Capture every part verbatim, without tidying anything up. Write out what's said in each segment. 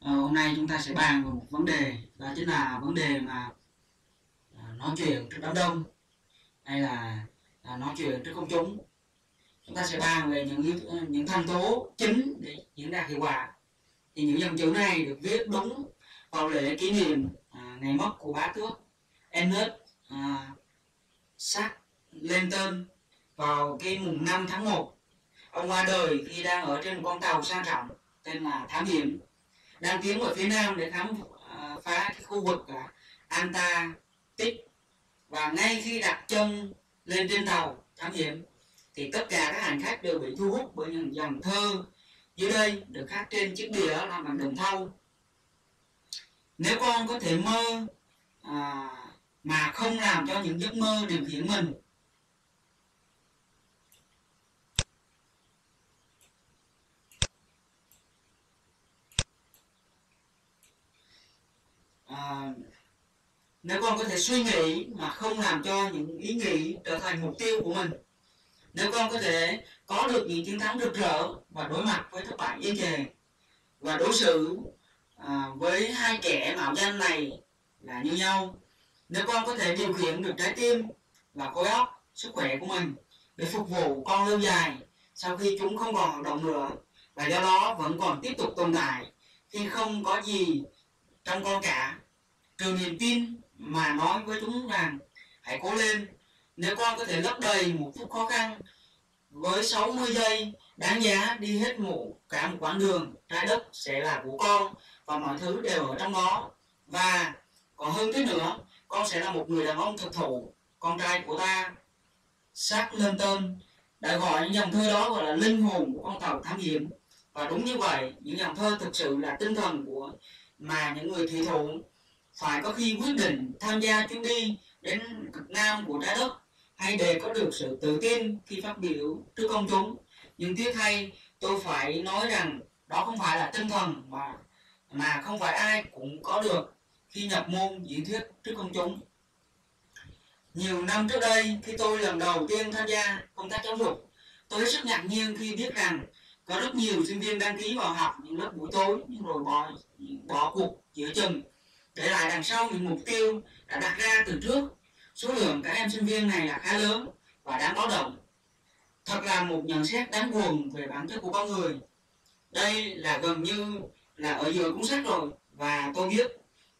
à, hôm nay chúng ta sẽ bàn về một vấn đề, đó chính là vấn đề mà à, nói chuyện trước đám đông hay là à, nói chuyện trước công chúng. Chúng ta sẽ bàn về những những tham tố chính để diễn đạt hiệu quả. Thì những dòng chữ này được viết đúng vào lễ kỷ niệm à, ngày mất của bá tước Ernest à, Shackleton vào cái mùng năm tháng một. Ông qua đời khi đang ở trên một con tàu sang trọng tên là Thám Hiểm, đang tiến về phía nam để khám phá cái khu vực Antarctic. Và ngay khi đặt chân lên trên tàu Thám Hiểm thì tất cả các hành khách đều bị thu hút bởi những dòng thơ dưới đây được khắc trên chiếc đĩa làm bằng đồng thau. Nếu con có thể mơ à, mà không làm cho những giấc mơ điều khiển mình. À, nếu con có thể suy nghĩ mà không làm cho những ý nghĩ trở thành mục tiêu của mình. Nếu con có thể có được những chiến thắng rực rỡ và đối mặt với thất bại yên chề. Và đối xử à, với hai kẻ mạo danh này là như nhau. Nếu con có thể điều khiển được trái tim và khối óc, sức khỏe của mình để phục vụ con lâu dài sau khi chúng không còn hoạt động nữa, và do đó vẫn còn tiếp tục tồn tại khi không có gì trong con cả trừ niềm tin mà nói với chúng rằng hãy cố lên. Nếu con có thể lấp đầy một phút khó khăn với sáu mươi giây đáng giá, đi hết một cả một quãng đường, trái đất sẽ là của con và mọi thứ đều ở trong đó. Và còn hơn thế nữa, con sẽ là một người đàn ông thực thụ, con trai của ta. Shackleton đã gọi những dòng thơ đó gọi là linh hồn của con tàu Thám Hiểm. Và đúng như vậy, những dòng thơ thực sự là tinh thần của mà những người thủy thủ phải có khi quyết định tham gia chuyến đi đến cực nam của trái đất, hay để có được sự tự tin khi phát biểu trước công chúng. Nhưng tiếc thay, tôi phải nói rằng đó không phải là tinh thần mà mà không phải ai cũng có được khi nhập môn diễn thuyết trước công chúng. Nhiều năm trước đây, khi tôi lần đầu tiên tham gia công tác giáo dục, tôi hết sức ngạc nhiên khi biết rằng có rất nhiều sinh viên đăng ký vào học những lớp buổi tối nhưng rồi bỏ, bỏ cuộc giữa chừng, để lại đằng sau những mục tiêu đã đặt ra từ trước. Số lượng các em sinh viên này là khá lớn và đáng báo động. Thật là một nhận xét đáng buồn về bản chất của con người. Đây là gần như là ở giữa cuốn sách rồi, và tôi biết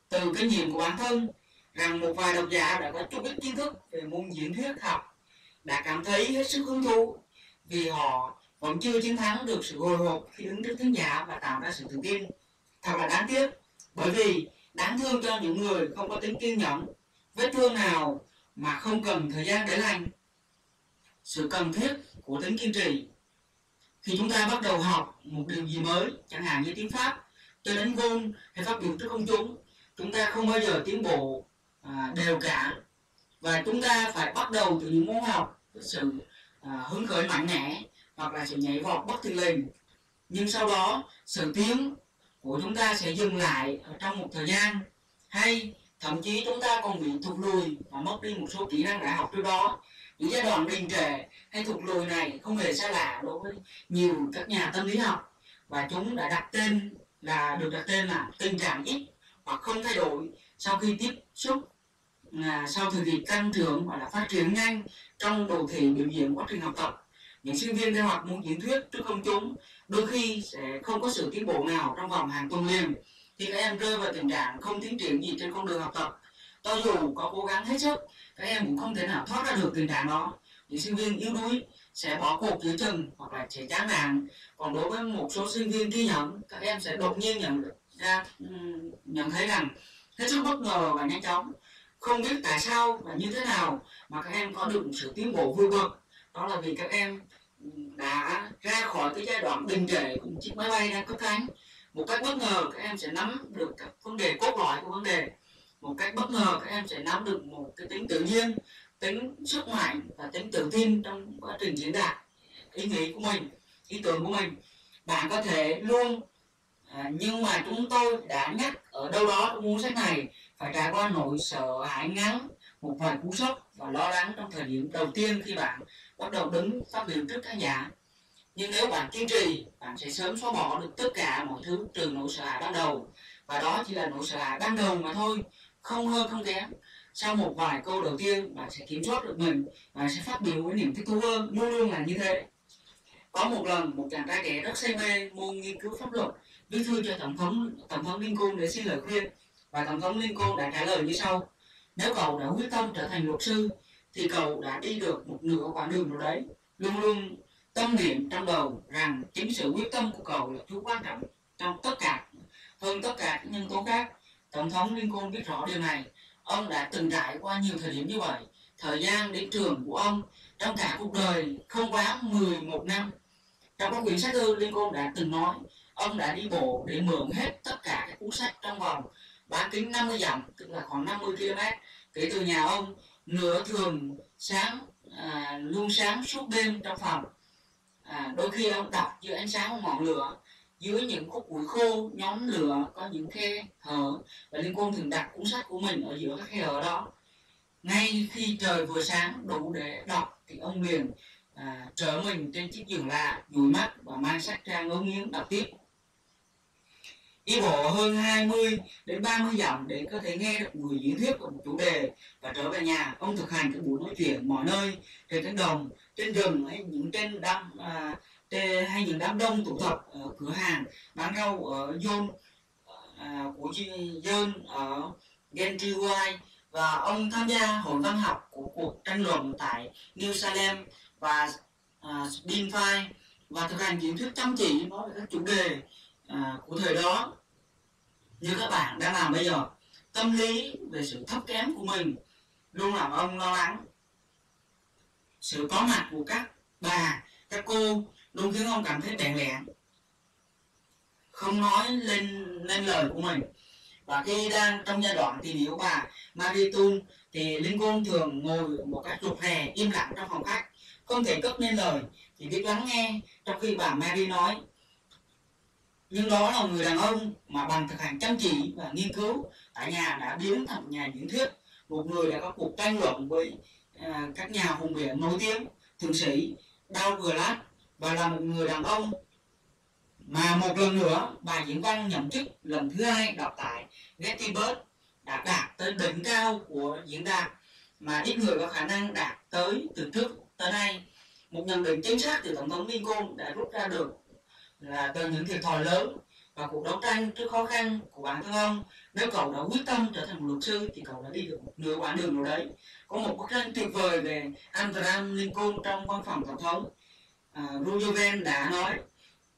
từ kinh nghiệm của bản thân rằng một vài độc giả đã có chút ít kiến thức về môn diễn thuyết học đã cảm thấy hết sức hứng thú vì họ vẫn chưa chiến thắng được sự hồi hộp khi đứng trước khán giả và tạo ra sự tự tin. Thật là đáng tiếc, bởi vì đáng thương cho những người không có tính kiên nhẫn. Vết thương nào mà không cần thời gian để lành. Sự cần thiết của tính kiên trì. Khi chúng ta bắt đầu học một điều gì mới, chẳng hạn như tiếng Pháp, cho đến ngôn hay phát biểu trước công chúng, chúng ta không bao giờ tiến bộ à, đều cả. Và chúng ta phải bắt đầu từ những môn học với sự à, hứng khởi mạnh mẽ, hoặc là sự nhảy vọt bất thình lình. Nhưng sau đó, sự tiến của chúng ta sẽ dừng lại ở trong một thời gian, hay thậm chí chúng ta còn bị thụt lùi và mất đi một số kỹ năng đã học trước đó. Những giai đoạn đình trệ hay thụt lùi này không hề xa lạ đối với nhiều các nhà tâm lý học, và chúng đã đặt tên là được đặt tên là tình trạng ít hoặc không thay đổi sau khi tiếp xúc là sau thời kỳ tăng trưởng hoặc là phát triển nhanh trong đồ thị biểu diễn quá trình học tập. Những sinh viên theo học môn diễn thuyết trước công chúng đôi khi sẽ không có sự tiến bộ nào trong vòng hàng tuần liền, thì các em rơi vào tình trạng không tiến triển gì trên con đường học tập. Cho dù có cố gắng hết sức, các em cũng không thể nào thoát ra được tình trạng đó. Những sinh viên yếu đuối sẽ bỏ cuộc giữa chừng hoặc là sẽ chán nản. Còn đối với một số sinh viên kiên nhẫn, các em sẽ đột nhiên nhận ra nhận thấy rằng hết sức bất ngờ và nhanh chóng. Không biết tại sao và như thế nào mà các em có được một sự tiến bộ vượt bậc. Đó là vì các em đã ra khỏi cái giai đoạn đình trệ của một chiếc máy bay đang cất cánh. Một cách bất ngờ, các em sẽ nắm được các vấn đề cốt lõi của vấn đề. Một cách bất ngờ, các em sẽ nắm được một cái tính tự nhiên, tính sức mạnh và tính tự tin trong quá trình diễn đạt ý nghĩ của mình, ý tưởng của mình. Bạn có thể luôn, à, nhưng mà chúng tôi đã nhắc ở đâu đó trong cuốn sách này, phải trải qua nỗi sợ hãi ngắn, một vài cú sốc và lo lắng trong thời điểm đầu tiên khi bạn bắt đầu đứng phát biểu trước khán giả. Nhưng nếu bạn kiên trì, bạn sẽ sớm xóa bỏ được tất cả mọi thứ trừ nỗi sợ hãi ban đầu. Và đó chỉ là nỗi sợ hãi ban đầu mà thôi, không hơn không kém. Sau một vài câu đầu tiên, bạn sẽ kiểm soát được mình, bạn sẽ phát biểu với niềm thích thú hơn, luôn luôn là như thế. Có một lần, một chàng trai trẻ rất say mê môn nghiên cứu pháp luật viết thư cho tổng thống tổng thống Lincoln để xin lời khuyên, và tổng thống Lincoln đã trả lời như sau: nếu cậu đã quyết tâm trở thành luật sư, thì cậu đã đi được một nửa quãng đường rồi đấy. Luôn luôn tâm niệm trong đầu rằng chính sự quyết tâm của cậu là thứ quan trọng trong tất cả, hơn tất cả những nhân tố khác. Tổng thống Lincoln biết rõ điều này. Ông đã từng trải qua nhiều thời điểm như vậy. Thời gian đến trường của ông trong cả cuộc đời không quá mười một năm. Trong các quyển sách thư, Lincoln đã từng nói ông đã đi bộ để mượn hết tất cả các cuốn sách trong vòng bán kính năm mươi dặm, tức là khoảng năm mươi ki lô mét kể từ nhà ông. Nửa thường sáng à, luôn sáng suốt đêm trong phòng. À, đôi khi ông đọc dưới ánh sáng của ngọn lửa, dưới những khúc củi khô, nhóm lửa có những khe hở, và Lincoln thường đặt cuốn sách của mình ở giữa các khe hở đó. Ngay khi trời vừa sáng đủ để đọc thì ông liền à, trở mình trên chiếc giường lạ, dụi mắt và mang sách ra ngấu nghiến đọc tiếp. Đi bộ hơn hai mươi đến ba mươi dặm để có thể nghe được người diễn thuyết của một chủ đề, và trở về nhà ông thực hành các buổi nói chuyện mọi nơi, trên cánh đồng, trên rừng hay những trên đám à, trên, hay những đám đông tụ tập ở cửa hàng bán rau ở John à, của John ở Gentry, và ông tham gia hội văn học của cuộc tranh luận tại New Salem và à, Springfield, và thực hành diễn thuyết chăm chỉ nói về các chủ đề À, của thời đó như các bạn đã làm bây giờ. Tâm lý về sự thấp kém của mình luôn làm ông lo lắng. Sự có mặt của các bà, các cô luôn khiến ông cảm thấy bẽn lẽn, không nói lên lên lời của mình. Và khi đang trong giai đoạn tìm hiểu bà Mary Tung thì Lincoln thường ngồi một cách rụt rè, im lặng trong phòng khách, không thể cất lên lời, chỉ biết lắng nghe trong khi bà Mary nói. Nhưng đó là người đàn ông mà bằng thực hành chăm chỉ và nghiên cứu tại nhà đã biến thành nhà diễn thuyết, một người đã có cuộc tranh luận với à, các nhà hùng biện nổi tiếng, thượng sĩ Douglas, và là một người đàn ông mà một lần nữa bài diễn văn nhậm chức lần thứ hai đọc tại Gettysburg đã đạt tới đỉnh cao của diễn đạt mà ít người có khả năng đạt tới từ trước tới nay. Một nhận định chính xác từ tổng thống Lincoln đã rút ra được là từ những thiệt thòi lớn và cuộc đấu tranh trước khó khăn của bản thân ông. Nếu cậu đã quyết tâm trở thành một luật sư thì cậu đã đi được một nửa quãng đường rồi đấy. Có một bức tranh tuyệt vời về Abraham Lincoln trong văn phòng tổng thống. à, Roosevelt đã nói: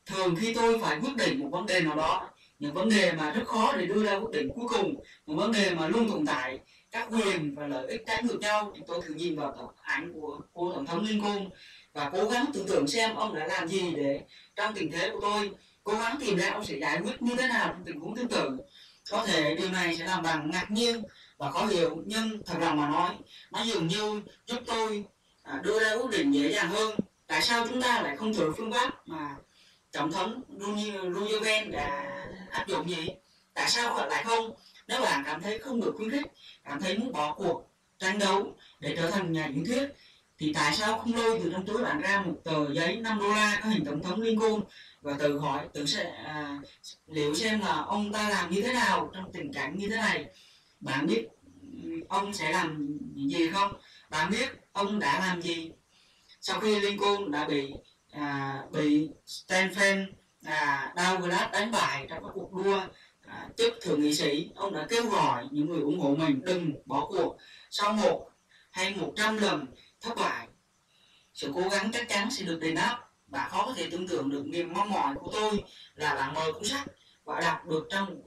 thường khi tôi phải quyết định một vấn đề nào đó, những vấn đề mà rất khó để đưa ra quyết định cuối cùng, những vấn đề mà luôn tồn tại các quyền và lợi ích trái ngược nhau, thì tôi thường nhìn vào tấm ảnh của của tổng thống Lincoln và cố gắng tưởng tượng xem ông đã làm gì để trong tình thế của tôi, cố gắng tìm ra ông sẽ giải quyết như thế nào trong tình huống tương tự. Có thể điều này sẽ làm bạn ngạc nhiên và khó hiểu, nhưng thật lòng mà nói, nó dường như giúp tôi đưa ra quyết định dễ dàng hơn. Tại sao chúng ta lại không thử phương pháp mà tổng thống Roosevelt đã áp dụng gì? Tại sao lại không? Nếu bạn cảm thấy không được khuyến khích, cảm thấy muốn bỏ cuộc tranh đấu để trở thành nhà diễn thuyết, thì tại sao không lôi từ trong túi bạn ra một tờ giấy năm đô la có hình tổng thống Lincoln và tự hỏi tự sẽ, à, liệu xem là ông ta làm như thế nào trong tình cảnh như thế này? Bạn biết ông sẽ làm gì không? Bạn biết ông đã làm gì? Sau khi Lincoln đã bị à, bị Stephen à, Douglas đánh bại trong các cuộc đua à, chức thượng nghị sĩ, ông đã kêu gọi những người ủng hộ mình đừng bỏ cuộc. Sau một hay một trăm lần thất bại, sự cố gắng chắc chắn sẽ được đền đáp. Bạn khó có thể tưởng tượng được niềm mong mỏi của tôi là bạn mời cuốn sách và đọc được trong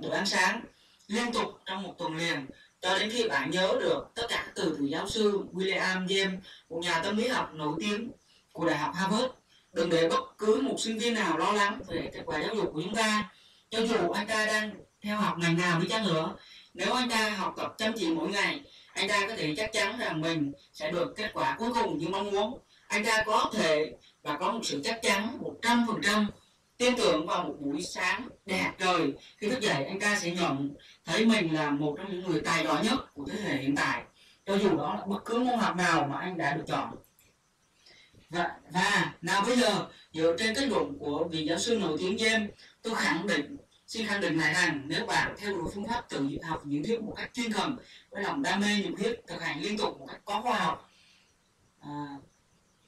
bữa ăn sáng liên tục trong một tuần liền, cho đến khi bạn nhớ được tất cả từ từ giáo sư William James, một nhà tâm lý học nổi tiếng của Đại học Harvard. Đừng để bất cứ một sinh viên nào lo lắng về kết quả giáo dục của chúng ta, cho dù anh ta đang theo học ngành nào đi chăng nữa. Nếu anh ta học tập chăm chỉ mỗi ngày, anh ta có thể chắc chắn rằng mình sẽ được kết quả cuối cùng như mong muốn. Anh ta có thể và có một sự chắc chắn một trăm phần trăm tin tưởng vào một buổi sáng đẹp trời. Khi thức dậy, anh ta sẽ nhận thấy mình là một trong những người tài giỏi nhất của thế hệ hiện tại, cho dù đó là bất cứ môn học nào mà anh đã được chọn. Và, và nào bây giờ, dựa trên kết luận của vị giáo sư nổi tiếng James, tôi khẳng định, xin khẳng định lại rằng nếu bạn theo đuổi phương pháp tự học diễn thuyết một cách chuyên cần, với lòng đam mê nhiệt huyết, thực hành liên tục một cách có khoa học, à,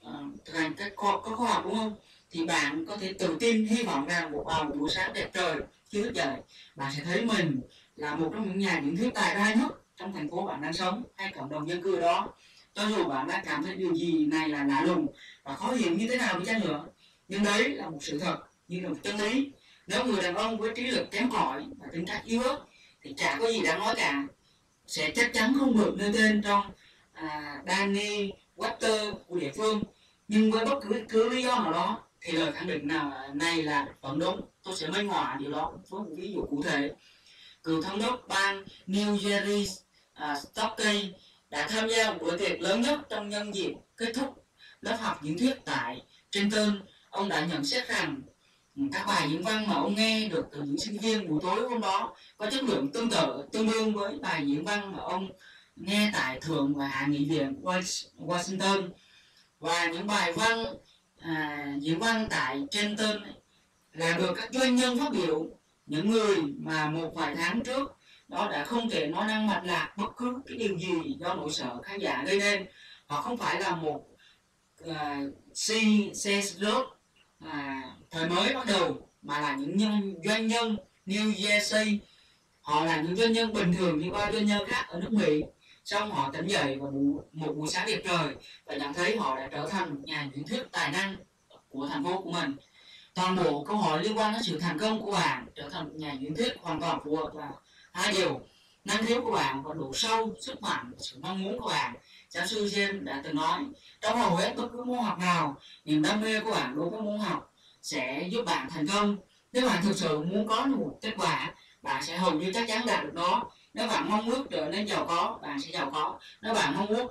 à, thực hành cách khoa, có khoa học đúng không? Thì bạn có thể tự tin hy vọng rằng một vào một buổi sáng đẹp trời khi thức dậy, bạn sẽ thấy mình là một trong những nhà diễn thuyết tài ba nhất trong thành phố bạn đang sống hay cộng đồng dân cư đó. Cho dù bạn đã cảm thấy điều gì này là lạ lùng và khó hiểu như thế nào đi chăng nữa, nhưng đấy là một sự thật, như là một chân lý. Nếu người đàn ông với trí lực kém cỏi và tính cách yếu ớt thì chả có gì đáng nói cả, sẽ chắc chắn không được nêu tên trong à, Danny Webster của địa phương. Nhưng với bất cứ, cứ lý do nào đó thì lời khẳng định nào này là vẫn đúng. Tôi sẽ minh họa điều đó với một ví dụ cụ thể. Cựu thống đốc bang New Jersey uh, Stockey đã tham gia một buổi tiệc lớn nhất trong nhân dịp kết thúc lớp học diễn thuyết tại Trenton. Ông đã nhận xét rằng các bài diễn văn mà ông nghe được từ những sinh viên buổi tối hôm đó có chất lượng tương tự tương đương với bài diễn văn mà ông nghe tại thượng và hạ nghị viện Washington, và những bài văn à, diễn văn tại Trenton là được các doanh nhân phát biểu, những người mà một vài tháng trước đó đã không thể nói năng mạch lạc bất cứ cái điều gì do nỗi sợ khán giả gây nên. Họ không phải là một xe rớt thời mới bắt đầu, mà là những nhân, doanh nhân New Jersey. Họ là những doanh nhân bình thường như bao doanh nhân khác ở nước Mỹ. Xong họ tỉnh dậy vào một buổi sáng đẹp trời và nhận thấy họ đã trở thành một nhà diễn thuyết tài năng của thành phố của mình. Toàn bộ câu hỏi liên quan đến sự thành công của bạn trở thành một nhà diễn thuyết hoàn toàn phù hợp vào hai điều: năng khiếu của bạn và độ sâu, sức mạnh, sự mong muốn của bạn. Giáo sư James đã từng nói, trong hầu hết bất cứ môn học nào, niềm đam mê của bạn đối với môn học sẽ giúp bạn thành công. Nếu bạn thực sự muốn có một kết quả, bạn sẽ hầu như chắc chắn đạt được nó. Nếu bạn mong ước trở nên giàu có, bạn sẽ giàu có. Nếu bạn mong ước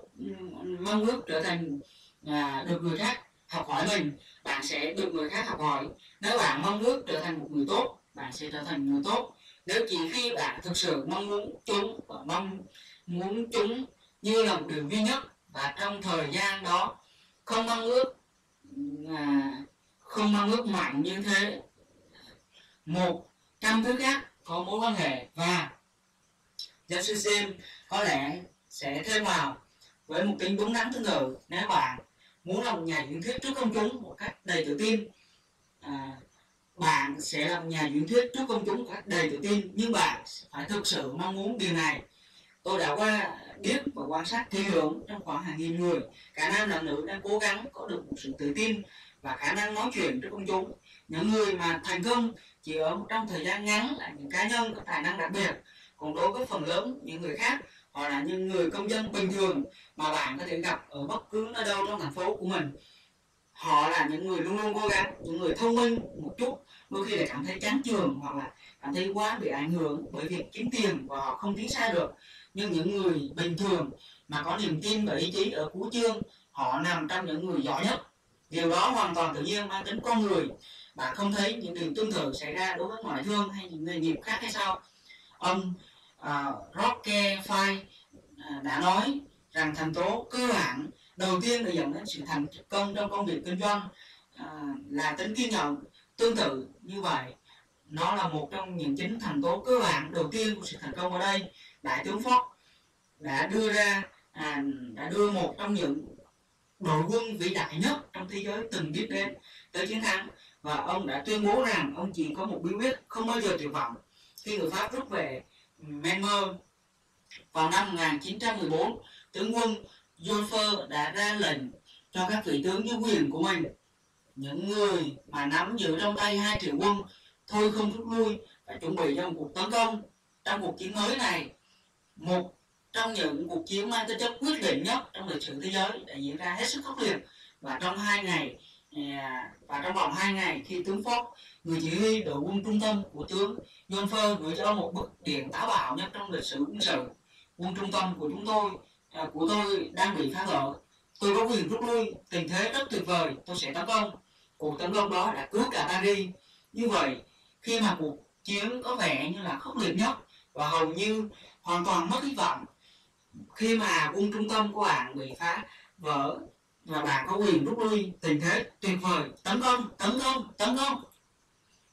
mong ước trở thành à, được người khác học hỏi mình, bạn sẽ được người khác học hỏi. Nếu bạn mong ước trở thành một người tốt, bạn sẽ trở thành người tốt. Nếu chỉ khi bạn thực sự mong muốn chúng và mong muốn chúng như là một điều duy nhất và trong thời gian đó, không mong ước à, không mong ước mạnh như thế một trăm thứ khác có mối quan hệ. Và giáo sư Sim có lẽ sẽ thêm vào với một tính đúng đắn tương tự, nếu bạn muốn là một nhà diễn thuyết trước công chúng một cách đầy tự tin, à, bạn sẽ là một nhà diễn thuyết trước công chúng một cách đầy tự tin, nhưng bạn phải thực sự mong muốn điều này. Tôi đã qua biết và quan sát kỹ lưỡng trong khoảng hàng nghìn người, cả nam lẫn nữ đang cố gắng có được một sự tự tin và khả năng nói chuyện trước công chúng. Những người mà thành công chỉ ở trong thời gian ngắn là những cá nhân có tài năng đặc biệt, còn đối với phần lớn những người khác, họ là những người công dân bình thường mà bạn có thể gặp ở bất cứ nơi đâu trong thành phố của mình. Họ là những người luôn luôn cố gắng, những người thông minh một chút, đôi khi lại cảm thấy chán chường hoặc là cảm thấy quá bị ảnh hưởng bởi việc kiếm tiền và họ không tiến xa được. Nhưng những người bình thường mà có niềm tin và ý chí ở cuối chương, họ nằm trong những người giỏi nhất. Điều đó hoàn toàn tự nhiên, mang tính con người. Bạn không thấy những điều tương tự xảy ra đối với ngoại thương hay những nghề nghiệp khác hay sao? Ông à, Rockefeller đã nói rằng thành tố cơ bản đầu tiên để dẫn đến sự thành công trong công việc kinh doanh à, là tính kiên nhẫn. Tương tự như vậy, nó là một trong những chính thành tố cơ bản đầu tiên của sự thành công. Ở đây đại tướng Phốc đã đưa ra à, đã đưa một trong những đội quân vĩ đại nhất trong thế giới từng biết đến tới chiến thắng, và ông đã tuyên bố rằng ông chỉ có một bí quyết không bao giờ tuyệt vọng. Khi người Pháp rút về Menmer vào năm một nghìn chín trăm mười bốn, tướng quân Jolfer đã ra lệnh cho các vị tướng dưới quyền của mình, những người mà nắm giữ trong tay hai triệu quân, thôi không rút lui và chuẩn bị cho một cuộc tấn công. Trong cuộc chiến mới này, một trong những cuộc chiến mang tính chất quyết định nhất trong lịch sử thế giới đã diễn ra hết sức khốc liệt, và trong hai ngày và trong vòng hai ngày, khi tướng Ford, người chỉ huy đội quân trung tâm của tướng Nhôn Phơ, gửi cho một bức điện táo bạo nhất trong lịch sử quân sự: quân trung tâm của chúng tôi của tôi đang bị phá vỡ, tôi có quyền rút lui, tình thế rất tuyệt vời, tôi sẽ tấn công. Cuộc tấn công đó đã cứu cả Paris. Như vậy, khi mà cuộc chiến có vẻ như là khốc liệt nhất và hầu như hoàn toàn mất hy vọng, khi mà quân trung tâm của bạn bị phá vỡ là bạn có quyền rút lui. Tình thế tuyệt vời, tấn công, tấn công, tấn công,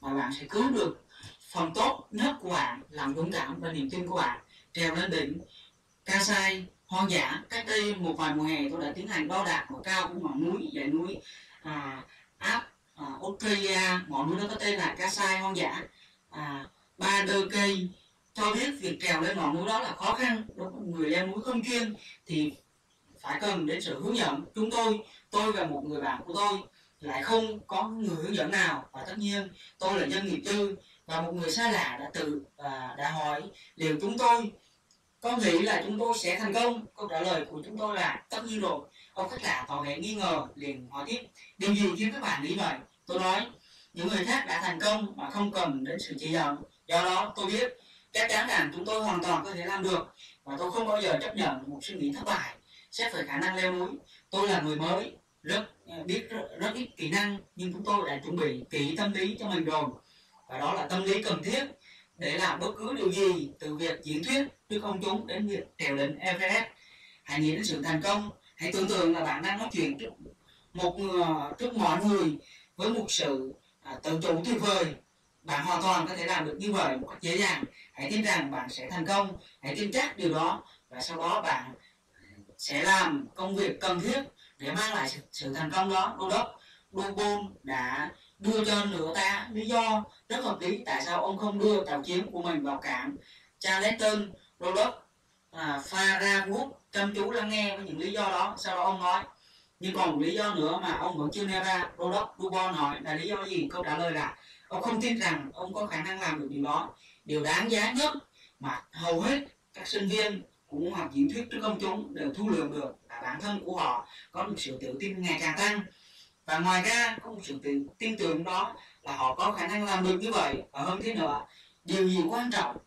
mà bạn sẽ cứu được phần tốt nhất của bạn, làm dũng cảm và niềm tin của bạn trèo lên đỉnh ca sai hoang dã. Cách đây một vài mùa hè tôi đã tiến hành đo đạc độ cao của ngọn núi, dãy núi à, Áp Útria. Ngọn núi đó có tên là ca sai hoang dã. À, ba đơ cây cho biết việc trèo lên ngọn núi đó là khó khăn. Đối với người leo núi không chuyên thì phải cần đến sự hướng dẫn. Chúng tôi, tôi và một người bạn của tôi lại không có người hướng dẫn nào, và tất nhiên tôi là dân nghiệp dư và một người xa lạ đã tự và đã hỏi liệu chúng tôi có nghĩ là chúng tôi sẽ thành công. Câu trả lời của chúng tôi là tất nhiên rồi. Ông khách lạ tỏ vẻ nghi ngờ liền hỏi tiếp, điều gì khiến các bạn nghĩ vậy? Tôi nói, những người khác đã thành công mà không cần đến sự chỉ dẫn, do đó tôi biết chắc chắn rằng chúng tôi hoàn toàn có thể làm được, và tôi không bao giờ chấp nhận một suy nghĩ thất bại. Xét về khả năng leo núi, tôi là người mới, rất biết rất, rất ít kỹ năng, nhưng chúng tôi đã chuẩn bị kỹ tâm lý cho mình rồi, và đó là tâm lý cần thiết để làm bất cứ điều gì, từ việc diễn thuyết trước công chúng đến việc trèo lên Everest. Hãy nghĩ đến sự thành công, hãy tưởng tượng là bạn đang nói chuyện trước một trước mọi người với một sự à, tự chủ tuyệt vời. Bạn hoàn toàn có thể làm được như vậy một cách dễ dàng. Hãy tin rằng bạn sẽ thành công, hãy tin chắc điều đó, và sau đó bạn sẽ làm công việc cần thiết để mang lại sự, sự thành công đó. Đô đốc Du Pont đã đưa cho nửa ta lý do rất hợp lý tại sao ông không đưa tàu chiến của mình vào cảng Shackleton. Đô đốc à, Farragut chăm chú lắng nghe với những lý do đó. Sau đó ông nói, nhưng còn một lý do nữa mà ông vẫn chưa nêu ra. Đô đốc Du Pont hỏi là lý do gì? Câu trả lời là ông không tin rằng ông có khả năng làm được điều đó. Điều đáng giá nhất mà hầu hết các sinh viên của môn học diễn thuyết trước công chúng đều thu lượm được là bản thân của họ có một sự tự tin ngày càng tăng, và ngoài ra có một sự tự tin tưởng đó là họ có khả năng làm được như vậy. Và hơn thế nữa, điều gì quan trọng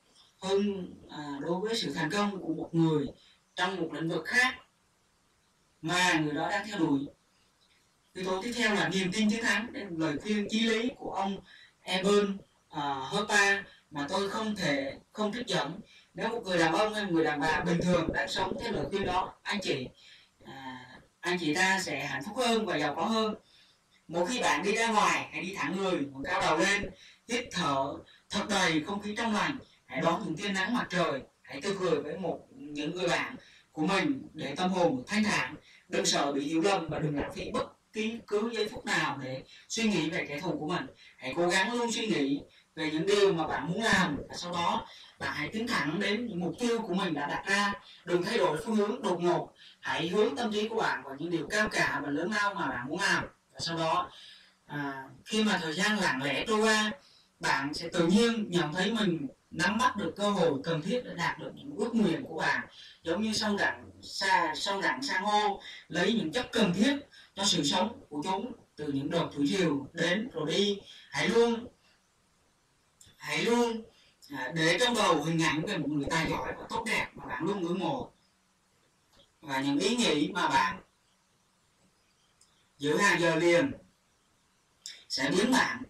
hơn à, đối với sự thành công của một người trong một lĩnh vực khác mà người đó đang theo đuổi? Yếu tố tiếp theo là niềm tin chiến thắng. Đây là lời khuyên chí lý của ông Evan Herta mà tôi không thể không trích dẫn. Nếu một người đàn ông hay người đàn bà bình thường đang sống theo lời khuyên đó, anh chị à, anh chị ta sẽ hạnh phúc hơn và giàu có hơn. Mỗi khi bạn đi ra ngoài, hãy đi thẳng người, ngẩng cao đầu lên, hít thở thật đầy không khí trong lành, hãy đón những tia nắng mặt trời, hãy tươi cười với một những người bạn của mình để tâm hồn thanh thản. Đừng sợ bị hiểu lầm và đừng lãng phí bất cứ cứ giây phút nào để suy nghĩ về kẻ thù của mình. Hãy cố gắng luôn suy nghĩ về những điều mà bạn muốn làm, và sau đó bạn hãy tiến thẳng đến những mục tiêu của mình đã đặt ra. Đừng thay đổi phương hướng đột ngột, hãy hướng tâm trí của bạn vào những điều cao cả và lớn lao mà bạn muốn làm. Và sau đó à, khi mà thời gian lặng lẽ trôi qua, bạn sẽ tự nhiên nhận thấy mình nắm bắt được cơ hội cần thiết để đạt được những ước nguyện của bạn, giống như sâu đẳng xa sâu đẳng san hô lấy những chất cần thiết cho sự sống của chúng từ những đợt thủy triều đến rồi đi. Hãy luôn hãy luôn để trong đầu hình ảnh về một người tài giỏi và tốt đẹp mà bạn luôn ngưỡng mộ, và những ý nghĩ mà bạn giữ hàng giờ liền sẽ biến bạn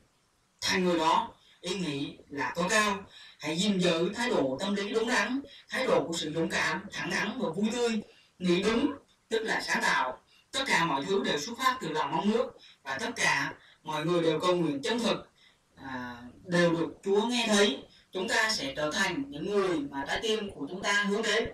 thành người đó. Ý nghĩ là tối cao. Hãy gìn giữ thái độ tâm lý đúng đắn, thái độ của sự dũng cảm, thẳng thắn và vui tươi. Nghĩ đúng tức là sáng tạo. Tất cả mọi thứ đều xuất phát từ lòng mong ước, và tất cả mọi người đều cầu nguyện chân thực à, đều được Chúa nghe thấy. Chúng ta sẽ trở thành những người mà trái tim của chúng ta hướng đến.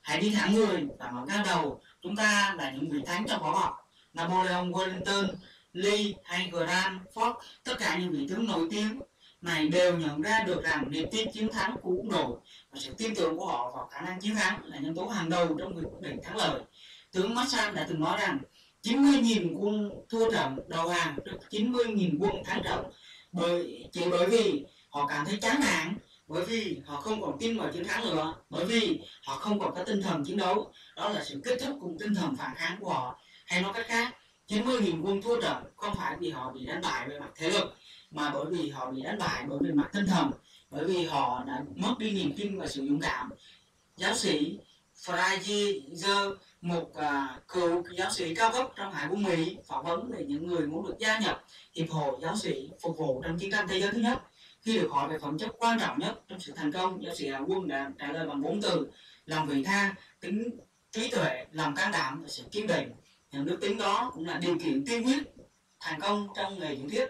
Hãy đi thẳng người và ngẩng cao đầu. Chúng ta là những vị thánh trong võ học. Napoleon, Wellington, Lee hay Grant, Ford, tất cả những vị tướng nổi tiếng này đều nhận ra được rằng niềm tin chiến thắng của quân đội và sự tin tưởng của họ vào khả năng chiến thắng là nhân tố hàng đầu trong việc quyết định thắng lợi. Tướng Mosman đã từng nói rằng chín mươi nghìn quân thua trận đầu hàng trước chín mươi nghìn quân thắng trận, bởi chỉ bởi vì họ cảm thấy chán nản, bởi vì họ không còn tin vào chiến thắng nữa, bởi vì họ không còn có tinh thần chiến đấu. Đó là sự kết thúc cùng tinh thần phản kháng của họ. Hay nói cách khác, chín mươi nghìn quân thua trận không phải vì họ bị đánh bại về mặt thể lực, mà bởi vì họ bị đánh bại bởi về mặt tinh thần, bởi vì họ đã mất đi niềm tin và sự dũng cảm. Giáo sĩ Friedrich, một uh, cựu giáo sĩ cao cấp trong Hải quân Mỹ, phỏng vấn về những người muốn được gia nhập hiệp hội giáo sĩ phục vụ trong chiến tranh thế giới thứ nhất. Khi được hỏi về phẩm chất quan trọng nhất trong sự thành công, giáo sĩ Hải quân đã trả lời bằng bốn từ: lòng vị tha, tính trí tuệ, lòng can đảm và sự kiên định. nhưng đức tính đó cũng là điều kiện tiên quyết thành công trong nghề diễn thuyết.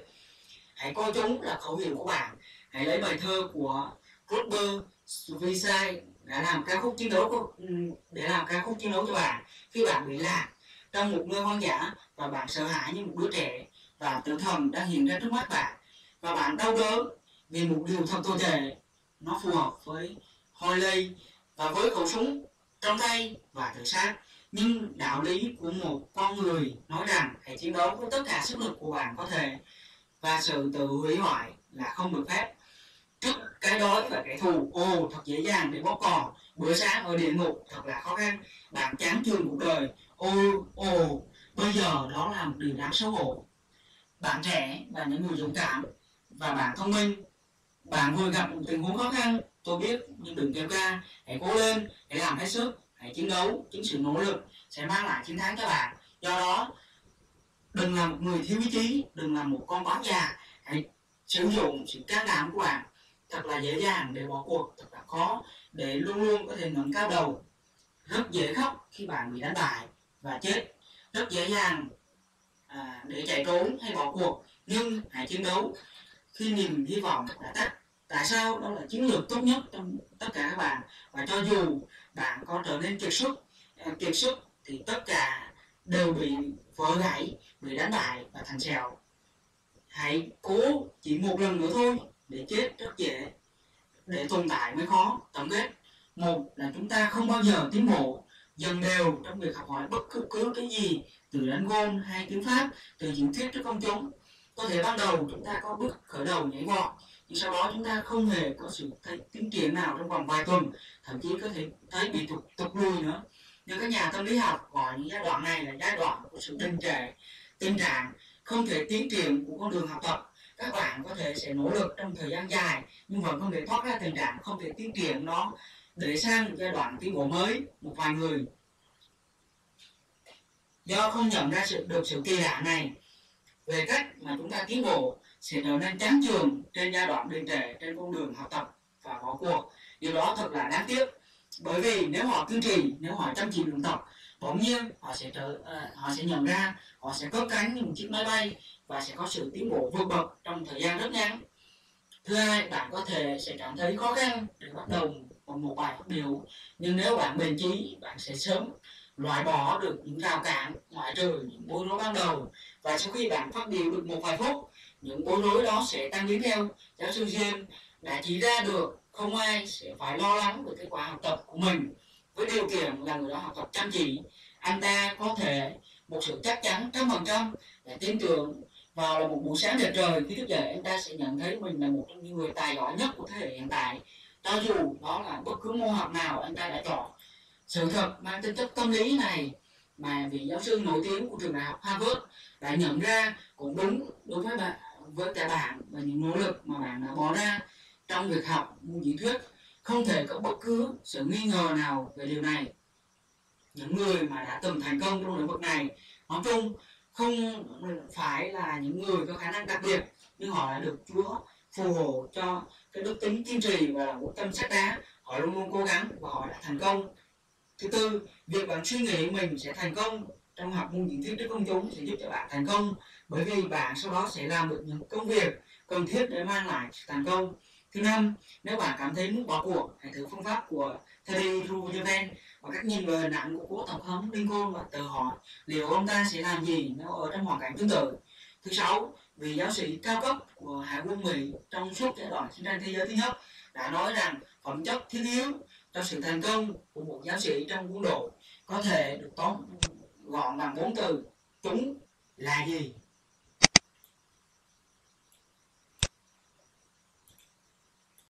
Hãy coi chúng là khẩu hiệu của bạn. Hãy lấy bài thơ của Robert Swisai đã làm ca khúc chiến đấu để làm ca khúc chiến đấu cho bạn khi bạn bị lạc trong một nơi hoang dã và bạn sợ hãi như một đứa trẻ và tử thần đang hiện ra trước mắt bạn và bạn đau đớn vì một điều thật tồi tệ. Nó phù hợp với Hoyle và với khẩu súng trong tay và tự sát, nhưng đạo lý của một con người nói rằng hãy chiến đấu với tất cả sức lực của bạn có thể và sự tự hủy hoại là không được phép. Trước cái đói và kẻ thù, ồ thật dễ dàng để bóp cò, bữa sáng ở địa ngục thật là khó khăn, bạn chán chường cuộc đời, ô ồ bây giờ đó là một điều đáng xấu hổ. Bạn trẻ là những người dũng cảm và bạn thông minh, bạn vừa gặp một tình huống khó khăn, tôi biết nhưng đừng kêu ca, hãy cố lên, hãy làm hết sức, hãy chiến đấu, chính sự nỗ lực sẽ mang lại chiến thắng cho bạn. Do đó, đừng là một người thiếu ý chí, đừng là một con báo già, hãy sử dụng sự can đảm của bạn. Thật là dễ dàng để bỏ cuộc, thật là khó để luôn luôn có thể nâng cao đầu. Rất dễ khóc khi bạn bị đánh bại và chết, rất dễ dàng à, để chạy trốn hay bỏ cuộc, nhưng hãy chiến đấu khi niềm hy vọng đã tắt. Tại sao đó là chiến lược tốt nhất trong tất cả các bạn, và cho dù bạn có trở nên kiệt sức kiệt sức thì tất cả đều bị vỡ gãy, bị đánh bại và thành sẹo. Hãy cố chỉ một lần nữa thôi, để chết rất dễ, để tồn tại mới khó. Tổng kết, một là chúng ta không bao giờ tiến bộ dần đều trong việc học hỏi bất cứ, cứ cái gì, từ đánh gôn hay tiếng Pháp, từ diễn thuyết trước công chúng. Có thể ban đầu chúng ta có bước khởi đầu nhảy vọt, nhưng sau đó chúng ta không hề có sự tiến triển nào trong vòng vài tuần, thậm chí có thể thấy bị tụt tụt lui nữa. Nhưng các nhà tâm lý học gọi những giai đoạn này là giai đoạn của sự đình trệ, tình trạng không thể tiến triển của con đường học tập. Các bạn có thể sẽ nỗ lực trong thời gian dài nhưng vẫn không thể thoát ra tình trạng không thể tiến triển nó để sang giai đoạn tiến bộ mới. Một vài người do không nhận ra sự, được sự kỳ lạ này về cách mà chúng ta tiến bộ sẽ trở nên chán chường trên giai đoạn đình trệ trên con đường học tập và bỏ cuộc. Điều đó thật là đáng tiếc, bởi vì nếu họ kiên trì, nếu họ chăm chỉ luyện tập, bỗng nhiên họ sẽ trở, uh, họ sẽ nhận ra, họ sẽ cất cánh như một chiếc máy bay và sẽ có sự tiến bộ vượt bậc trong thời gian rất ngắn. Thứ hai, bạn có thể sẽ cảm thấy khó khăn để bắt đầu một bài phát biểu, nhưng nếu bạn bền chí, bạn sẽ sớm loại bỏ được những rào cản, ngoại trừ những bối rối ban đầu, và sau khi bạn phát biểu được một vài phút, những bối rối đó sẽ tăng tiến theo. Giáo sư James đã chỉ ra được không ai sẽ phải lo lắng về kết quả học tập của mình, với điều kiện là người đó học tập chăm chỉ. Anh ta có thể một sự chắc chắn trăm phần trăm để tin tưởng vào là một buổi sáng đẹp trời khi thức dậy, anh ta sẽ nhận thấy mình là một trong những người tài giỏi nhất của thế hệ hiện tại, cho dù đó là bất cứ môn học nào anh ta đã chọn. Sự thật mang tính chất tâm lý này mà vị giáo sư nổi tiếng của trường đại học Harvard đã nhận ra cũng đúng đối với bạn, với cả bạn và những nỗ lực mà bạn đã bỏ ra trong việc học môn diễn thuyết. Không thể có bất cứ sự nghi ngờ nào về điều này. Những người mà đã từng thành công trong lĩnh vực này nói chung không phải là những người có khả năng đặc biệt, nhưng họ đã được Chúa phù hộ cho cái đức tính kiên trì và quyết tâm sắt đá. Họ luôn luôn cố gắng và họ đã thành công. Thứ tư, việc bạn suy nghĩ mình sẽ thành công trong học môn diễn thuyết trước công chúng sẽ giúp cho bạn thành công, bởi vì bạn sau đó sẽ làm được những công việc cần thiết để mang lại sự thành công. Thứ năm, nếu bạn cảm thấy muốn bỏ cuộc, hãy thử phương pháp của Teddy Roosevelt và cách nhìn về hình ảnh của cố tổng thống Lincoln và tự hỏi liệu ông ta sẽ làm gì nếu ở trong hoàn cảnh tương tự. Thứ sáu, vị giáo sĩ cao cấp của Hải quân Mỹ trong suốt giai đoạn chiến tranh thế giới thứ nhất đã nói rằng phẩm chất thiết yếu cho sự thành công của một giáo sĩ trong quân đội có thể được tóm gọn bằng bốn từ: chúng là gì?